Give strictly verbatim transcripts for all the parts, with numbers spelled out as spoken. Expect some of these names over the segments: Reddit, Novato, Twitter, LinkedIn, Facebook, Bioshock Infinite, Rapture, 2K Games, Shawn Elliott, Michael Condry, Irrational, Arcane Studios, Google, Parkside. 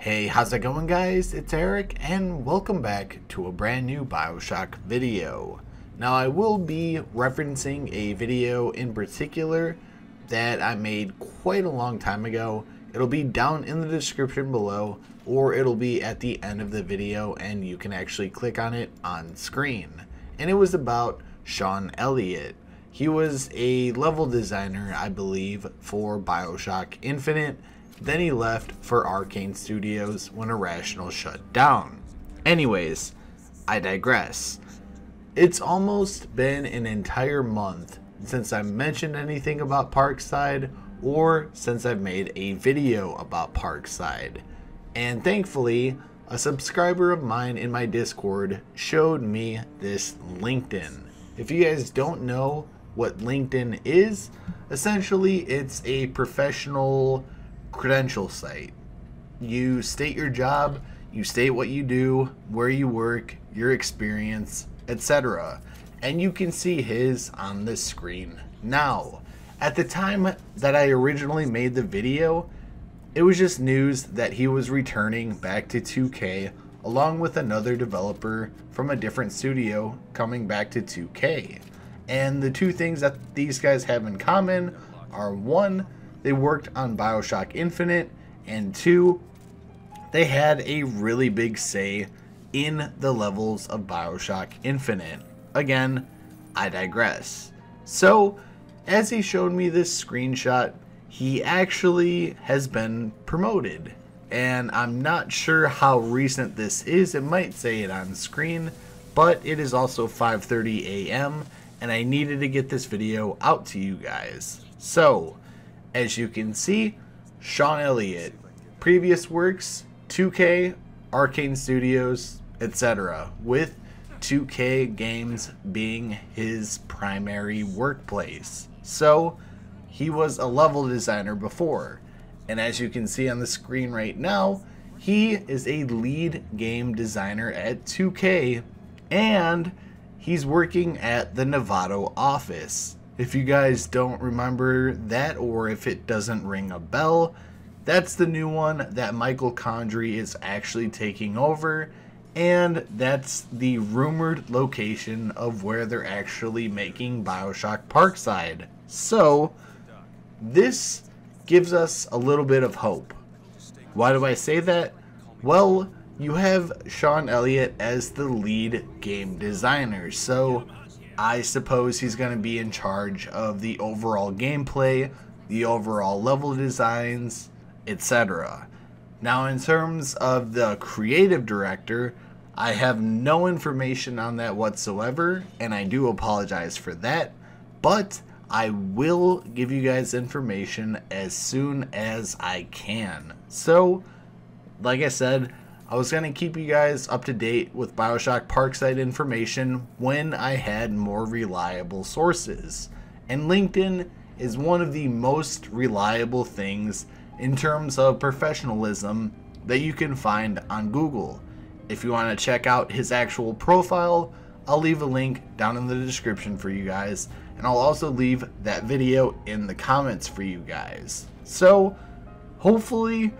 Hey, how's it going guys? It's Eric and welcome back to a brand new Bioshock video. Now I will be referencing a video in particular that I made quite a long time ago. It'll be down in the description below, or it'll be at the end of the video and you can actually click on it on screen. And it was about Shawn Elliott. He was a level designer, I believe, for Bioshock Infinite. Then he left for Arcane Studios when Irrational shut down. Anyways, I digress. It's almost been an entire month since I mentioned anything about Parkside or since I've made a video about Parkside. And thankfully, a subscriber of mine in my Discord showed me this LinkedIn. If you guys don't know what LinkedIn is, essentially it's a professional credential site. You state your job, you state what you do, where you work, your experience, et cetera. And you can see his on this screen now. At the time that I originally made the video, it was just news that he was returning back to two K along with another developer from a different studio coming back to two K. And the two things that these guys have in common are one, they worked on Bioshock Infinite, and two, they had a really big say in the levels of Bioshock Infinite. Again, I digress. So, as he showed me this screenshot, he actually has been promoted. And I'm not sure how recent this is, it might say it on screen, but it is also five thirty a m and I needed to get this video out to you guys. So, as you can see, Shawn Elliott, previous works, two K, Arcane Studios, et cetera, with two K Games being his primary workplace. So, he was a level designer before, and as you can see on the screen right now, he is a lead game designer at two K, and he's working at the Novato office. If you guys don't remember that, or if it doesn't ring a bell, that's the new one that Michael Condry is actually taking over, and that's the rumored location of where they're actually making Bioshock Parkside. So, this gives us a little bit of hope. Why do I say that? Well, you have Shawn Elliott as the lead game designer, so I suppose he's going to be in charge of the overall gameplay, the overall level designs, et cetera. Now in terms of the creative director, I have no information on that whatsoever, and I do apologize for that, but I will give you guys information as soon as I can. So, like I said, I was going to keep you guys up to date with Bioshock Parkside information when I had more reliable sources. And LinkedIn is one of the most reliable things in terms of professionalism that you can find on Google. If you want to check out his actual profile, I'll leave a link down in the description for you guys. And I'll also leave that video in the comments for you guys. So, hopefully,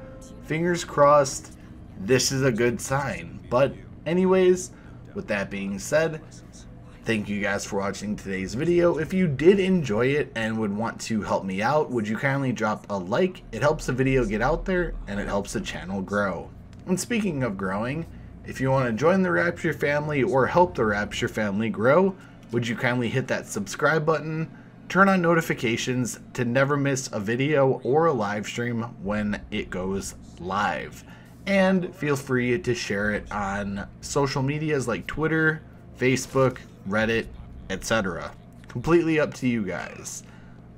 fingers crossed, this is a good sign. But anyways, with that being said, thank you guys for watching today's video. If you did enjoy it and would want to help me out, would you kindly drop a like? It helps the video get out there and it helps the channel grow. And speaking of growing, if you want to join the Rapture family or help the Rapture family grow, would you kindly hit that subscribe button? Turn on notifications to never miss a video or a live stream when it goes live. And feel free to share it on social medias like Twitter, Facebook, Reddit, et cetera. Completely up to you guys.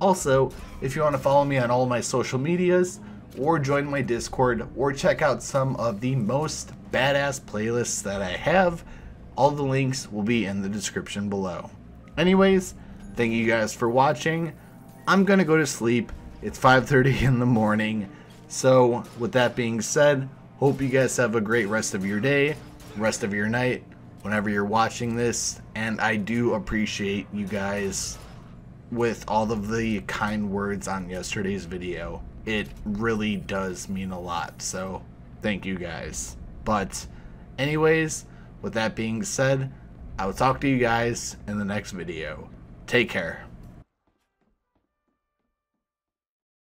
Also, if you want to follow me on all my social medias, or join my Discord, or check out some of the most badass playlists that I have, all the links will be in the description below. Anyways, thank you guys for watching. I'm gonna go to sleep. It's five thirty in the morning. So, with that being said, hope you guys have a great rest of your day, rest of your night, whenever you're watching this, and I do appreciate you guys with all of the kind words on yesterday's video. It really does mean a lot, so thank you guys. But anyways, with that being said, I will talk to you guys in the next video. Take care.